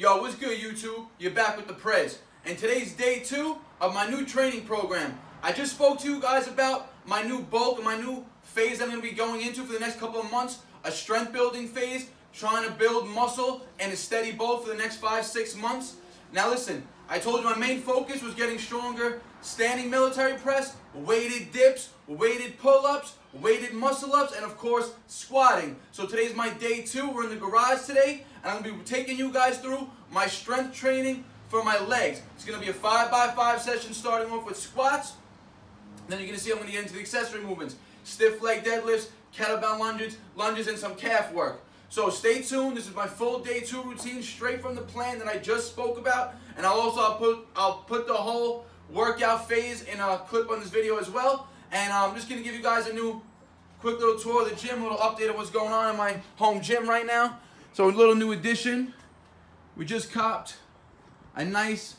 Yo, what's good, YouTube? You're back with the Prez. And today's day 2 of my new training program. I just spoke to you guys about my new bulk and my new phase I'm going to be going into for the next couple of months. A strength building phase, trying to build muscle and a steady bulk for the next 5-6 months. Now listen, I told you my main focus was getting stronger. Standing military press, weighted dips, weighted pull-ups, weighted muscle-ups, and of course, squatting. So today's my day 2. We're in the garage today, and I'm going to be taking you guys through my strength training for my legs. It's going to be a 5x5 session starting off with squats. Then you're going to see I'm going to get into the accessory movements. Stiff leg deadlifts, kettlebell lunges, and some calf work. So stay tuned. This is my full day 2 routine straight from the plan that I just spoke about. And I'll put the whole workout phase in a clip on this video as well. And I'm just going to give you guys a new quick little tour of the gym, a little update of what's going on in my home gym right now. So a little new addition. We just copped a nice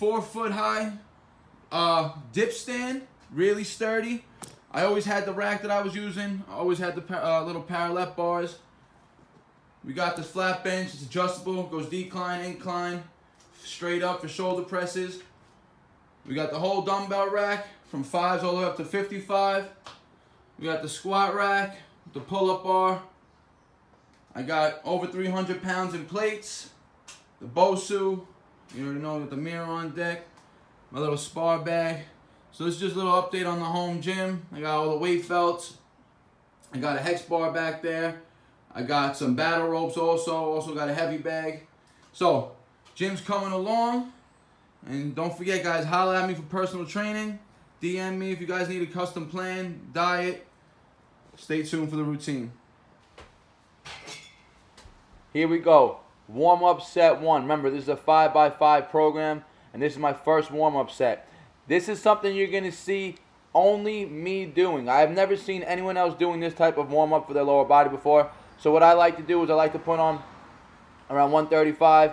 4-foot-high dip stand, really sturdy. I always had the rack that I was using. I always had the little parallel bars. We got this flat bench. It's adjustable. Goes decline, incline, straight up for shoulder presses. We got the whole dumbbell rack from 5s all the way up to 55. We got the squat rack, the pull-up bar. I got over 300 pounds in plates. The BOSU, you already know, with the mirror on deck. My little spar bag. So this is just a little update on the home gym. I got all the weight belts. I got a hex bar back there. I got some battle ropes also. Also got a heavy bag. So, gym's coming along. And don't forget, guys, holler at me for personal training. DM me if you guys need a custom plan, diet. Stay tuned for the routine. Here we go. Warm-up set 1. Remember, this is a 5x5 program, and this is my first warm-up set. This is something you're going to see only me doing. I've never seen anyone else doing this type of warm-up for their lower body before. So what I like to do is I like to put on around 135,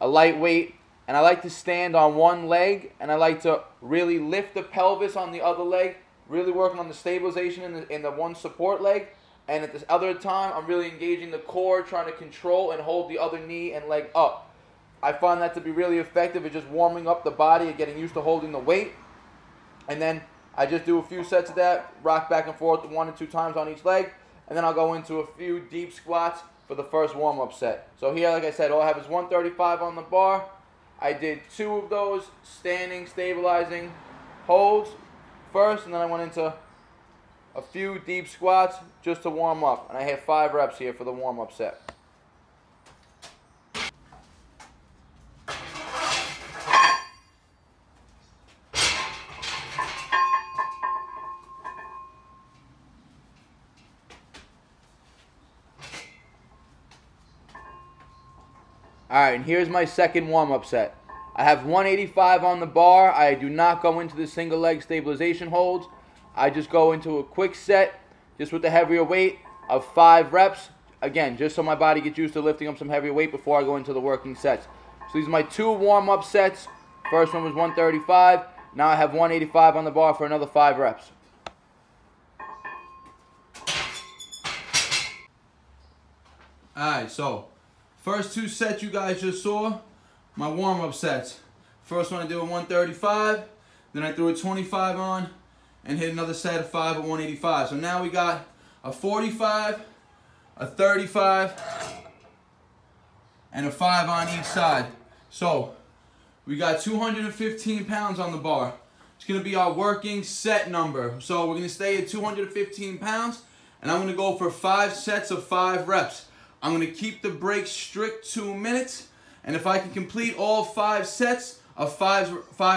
a lightweight. And I like to stand on one leg, and I like to really lift the pelvis on the other leg, really working on the stabilization in the one support leg. And at this other time, I'm really engaging the core, trying to control and hold the other knee and leg up. I find that to be really effective. It's just warming up the body and getting used to holding the weight. And then I just do a few sets of that, rock back and forth 1 and 2 times on each leg. And then I'll go into a few deep squats for the first warm-up set. So here, like I said, all I have is 135 on the bar. I did 2 of those, standing, stabilizing holds first, and then I went into a few deep squats just to warm up. And I had 5 reps here for the warm-up set. Alright, and here's my second warm-up set. I have 185 on the bar. I do not go into the single leg stabilization holds. I just go into a quick set, just with the heavier weight of 5 reps. Again, just so my body gets used to lifting up some heavier weight before I go into the working sets. So these are my 2 warm-up sets. First one was 135. Now I have 185 on the bar for another 5 reps. Alright, so first 2 sets you guys just saw, my warm-up sets. First one I did with 135, then I threw a 25 on and hit another set of 5 at 185. So now we got a 45, a 35, and a 5 on each side. So we got 215 pounds on the bar. It's going to be our working set number. So we're going to stay at 215 pounds, and I'm going to go for 5 sets of 5 reps. I'm going to keep the break strict 2 minutes, and if I can complete all 5 sets of five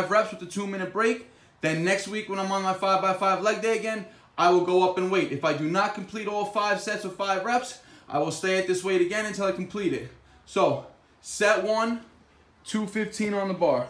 reps with the 2-minute break, then next week when I'm on my 5x5 leg day again, I will go up in weight. If I do not complete all 5 sets of 5 reps, I will stay at this weight again until I complete it. So, set 1, 215 on the bar.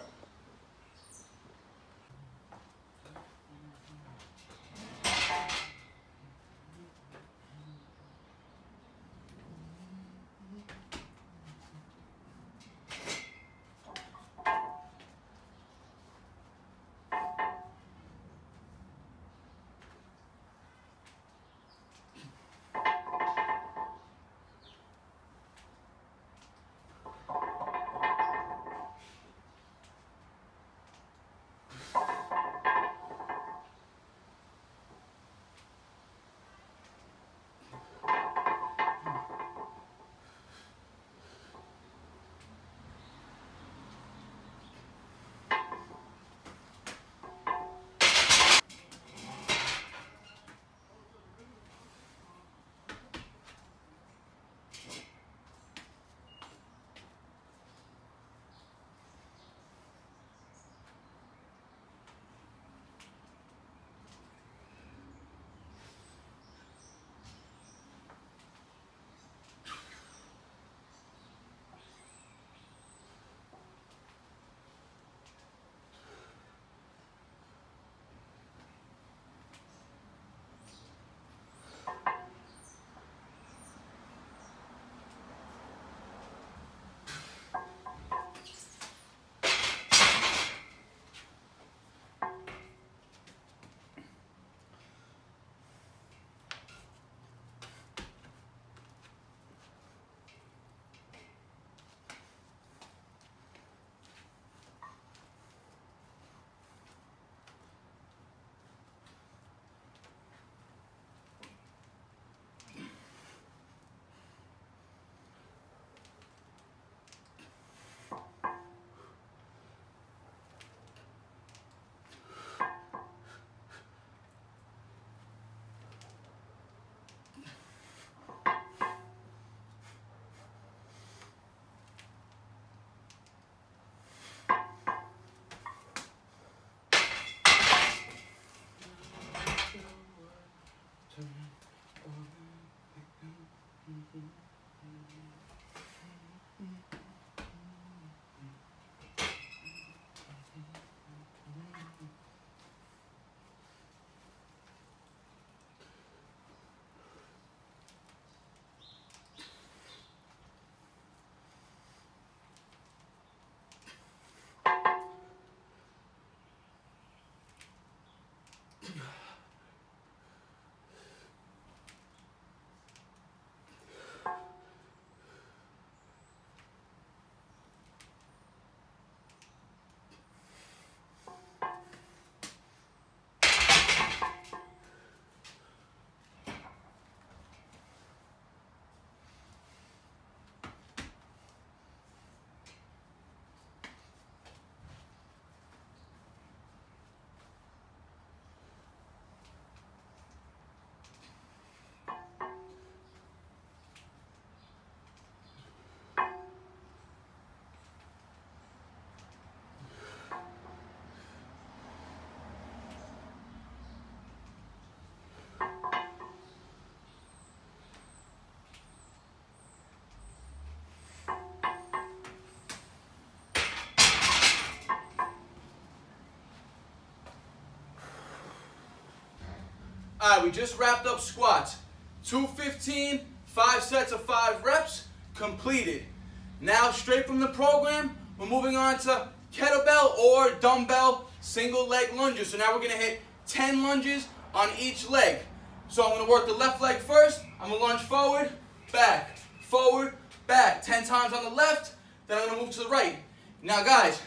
All right, we just wrapped up squats. 215, 5 sets of 5 reps, completed. Now straight from the program, we're moving on to kettlebell or dumbbell single leg lunges. So now we're gonna hit 10 lunges on each leg. So I'm gonna work the left leg first. I'm gonna lunge forward, back, 10 times on the left, then I'm gonna move to the right. Now guys,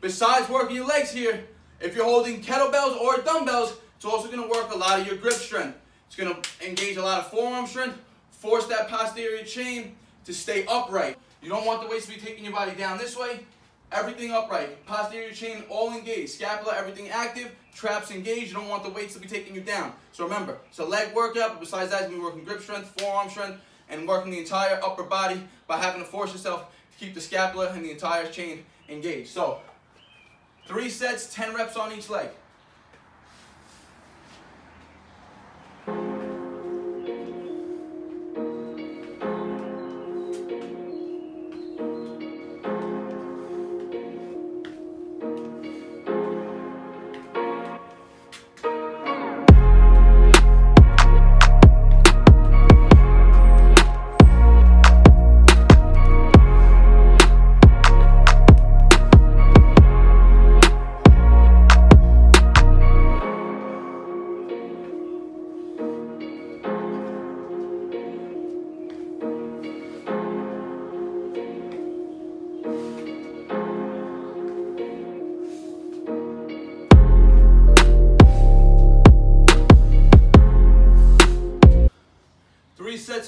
besides working your legs here, if you're holding kettlebells or dumbbells, it's also gonna work a lot of your grip strength. It's gonna engage a lot of forearm strength, force that posterior chain to stay upright. You don't want the weights to be taking your body down this way. Everything upright, posterior chain all engaged, scapula, everything active, traps engaged. You don't want the weights to be taking you down. So remember, it's a leg workout, but besides that, you're working grip strength, forearm strength, and working the entire upper body by having to force yourself to keep the scapula and the entire chain engaged. So 3 sets, 10 reps on each leg.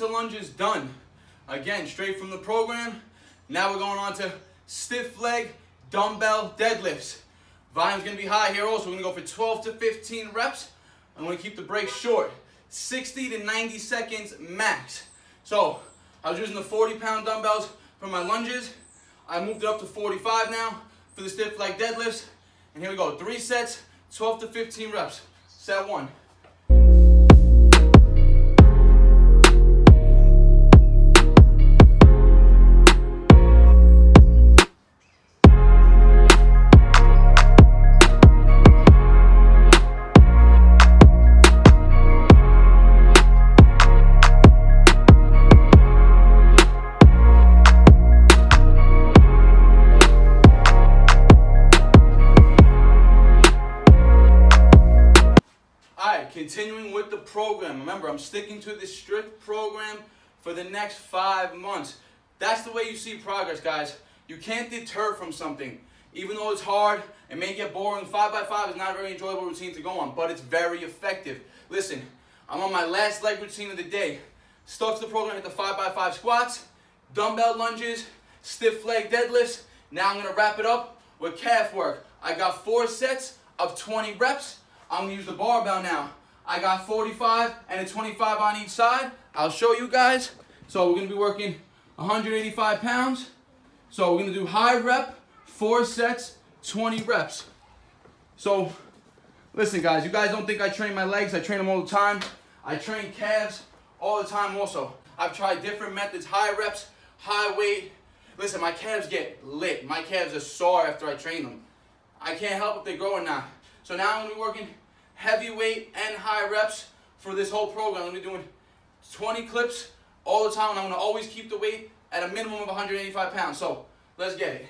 Lunges done. Again, straight from the program. Now we're going on to stiff leg dumbbell deadlifts. Volume's gonna be high here also. We're gonna go for 12 to 15 reps. I'm gonna keep the break short. 60 to 90 seconds max. So I was using the 40-pound dumbbells for my lunges. I moved it up to 45 now for the stiff leg deadlifts. And here we go, 3 sets, 12 to 15 reps. Set 1. Continuing with the program. Remember, I'm sticking to this strict program for the next 5 months. That's the way you see progress, guys. You can't deter from something. Even though it's hard, it may get boring. 5x5 is not a very enjoyable routine to go on, but it's very effective. Listen, I'm on my last leg routine of the day. Stuck to the program at the 5x5 squats, dumbbell lunges, stiff leg deadlifts. Now I'm gonna wrap it up with calf work. I got 4 sets of 20 reps. I'm gonna use the barbell now. I got 45 and a 25 on each side. I'll show you guys. So we're gonna be working 185 pounds. So we're gonna do high rep, 4 sets, 20 reps. So listen guys, you guys don't think I train my legs. I train them all the time. I train calves all the time also. I've tried different methods, high reps, high weight. Listen, my calves get lit. My calves are sore after I train them. I can't help if they grow or not. So now I'm gonna be working heavyweight and high reps for this whole program. I'm going to be doing 20 clips all the time, and I'm going to always keep the weight at a minimum of 185 pounds. So let's get it.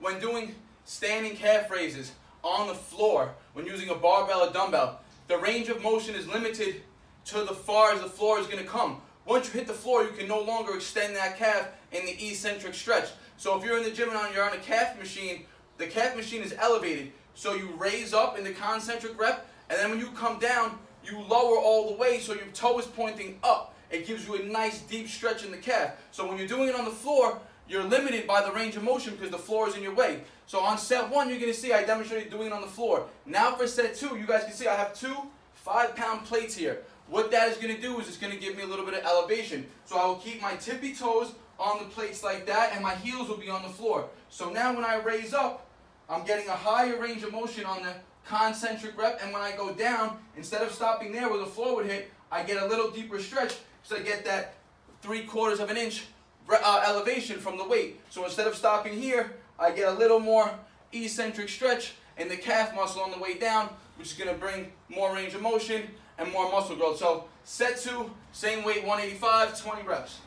When doing standing calf raises on the floor, when using a barbell or dumbbell, the range of motion is limited to the far as the floor is going to come. Once you hit the floor, you can no longer extend that calf in the eccentric stretch. So if you're in the gym and you're on a calf machine, the calf machine is elevated. So you raise up in the concentric rep, and then when you come down, you lower all the way so your toe is pointing up. It gives you a nice deep stretch in the calf. So when you're doing it on the floor, you're limited by the range of motion because the floor is in your way. So on set one, you're going to see I demonstrated doing it on the floor. Now for set two, you guys can see I have two 5-pound plates here. What that is going to do is it's going to give me a little bit of elevation. So I will keep my tippy toes on the plates like that, and my heels will be on the floor. So now when I raise up, I'm getting a higher range of motion on the concentric rep, and when I go down, instead of stopping there where the floor would hit, I get a little deeper stretch, so I get that 3/4 of an inch elevation from the weight. So instead of stopping here, I get a little more eccentric stretch in the calf muscle on the way down, which is going to bring more range of motion and more muscle growth. So set two, same weight, 185, 20 reps.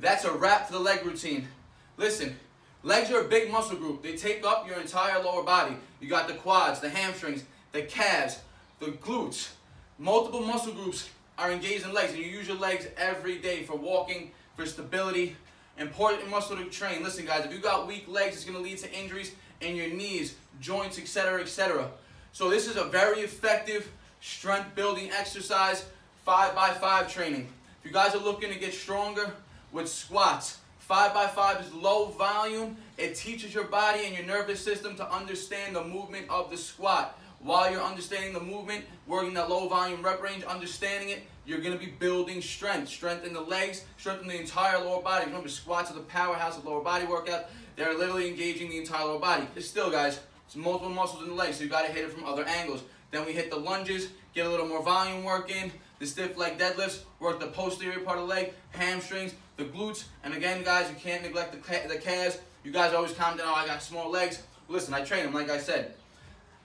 That's a wrap for the leg routine. Listen, legs are a big muscle group. They take up your entire lower body. You got the quads, the hamstrings, the calves, the glutes. Multiple muscle groups are engaged in legs, and you use your legs every day for walking, for stability. Important muscle to train. Listen, guys, if you got weak legs, it's going to lead to injuries in your knees, joints, etc., etc. So this is a very effective strength-building exercise, 5x5 training. If you guys are looking to get stronger, with squats, 5x5 is low volume. It teaches your body and your nervous system to understand the movement of the squat. While you're understanding the movement, working that low volume rep range, understanding it, you're gonna be building strength. Strength in the legs, strength in the entire lower body. Remember, squats are the powerhouse of lower body workout. They're literally engaging the entire lower body. But still, guys, it's multiple muscles in the legs, so you gotta hit it from other angles. Then we hit the lunges, get a little more volume work in. The stiff leg deadlifts, work the posterior part of the leg, hamstrings, the glutes, and again, guys, you can't neglect the calves. You guys always comment on, oh, I got small legs. Listen, I train them, like I said.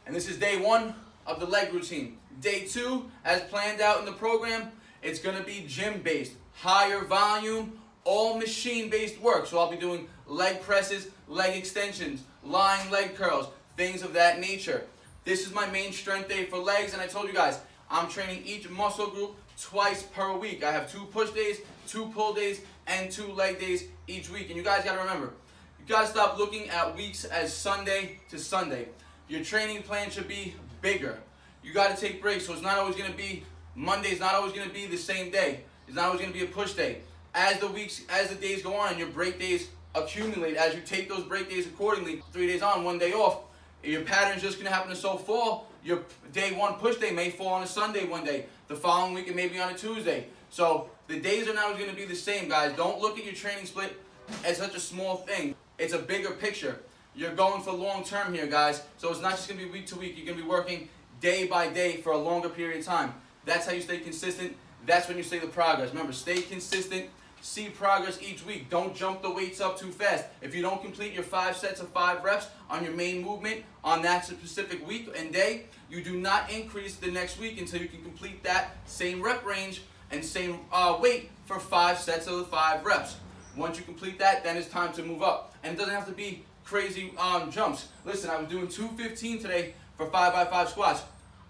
And this is day one of the leg routine. Day two, as planned out in the program, it's gonna be gym-based, higher volume, all machine-based work. So I'll be doing leg presses, leg extensions, lying leg curls, things of that nature. This is my main strength day for legs, and I told you guys, I'm training each muscle group twice per week. I have 2 push days, 2 pull days, and 2 leg days each week. And you guys gotta remember, you gotta stop looking at weeks as Sunday to Sunday. Your training plan should be bigger. You gotta take breaks, so it's not always gonna be, Monday's not always gonna be the same day. It's not always gonna be a push day. As the weeks, as the days go on, your break days accumulate. As you take those break days accordingly, 3 days on, 1 day off, your pattern's just gonna happen to so fall. Your day one push day may fall on a Sunday one day. The following week, it may be on a Tuesday. So the days are not always going to be the same, guys. Don't look at your training split as such a small thing. It's a bigger picture. You're going for long term here, guys. So it's not just going to be week to week. You're going to be working day by day for a longer period of time. That's how you stay consistent. That's when you see the progress. Remember, stay consistent. See progress each week. Don't jump the weights up too fast. If you don't complete your 5 sets of 5 reps on your main movement on that specific week and day, you do not increase the next week until you can complete that same rep range and same weight for 5 sets of 5 reps. Once you complete that, then it's time to move up. And it doesn't have to be crazy jumps. Listen, I was doing 215 today for 5x5 squats.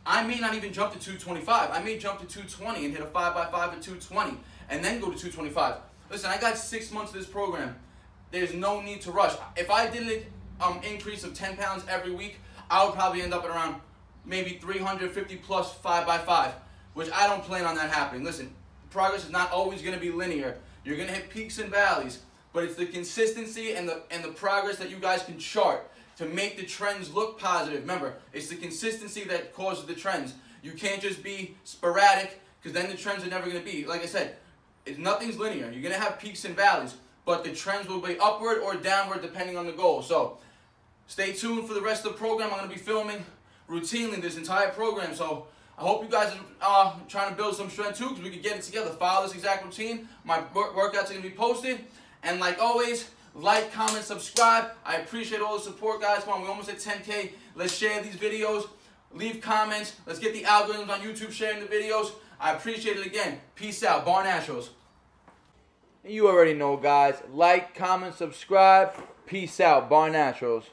I may not even jump to 225. I may jump to 220 and hit a 5x5 at 220. And then go to 225. Listen, I got 6 months of this program. There's no need to rush. If I did an increase of 10 pounds every week, I would probably end up at around maybe 350 plus 5x5, which I don't plan on that happening. Listen, progress is not always going to be linear. You're going to hit peaks and valleys, but it's the consistency and the progress that you guys can chart to make the trends look positive. Remember, it's the consistency that causes the trends. You can't just be sporadic, because then the trends are never going to be. Like I said, nothing's linear. You're going to have peaks and valleys, but the trends will be upward or downward depending on the goal. So stay tuned for the rest of the program. I'm going to be filming routinely this entire program. So I hope you guys are trying to build some strength too, because we can get it together. Follow this exact routine. My workouts are going to be posted. And like always, Like, comment, subscribe. I appreciate all the support, guys. Come on, we're almost at 10K. Let's share these videos. Leave comments. Let's get the algorithms on YouTube sharing the videos. I appreciate it again. Peace out. Bar Naturals. You already know, guys. Like, comment, subscribe. Peace out. Bar Naturals.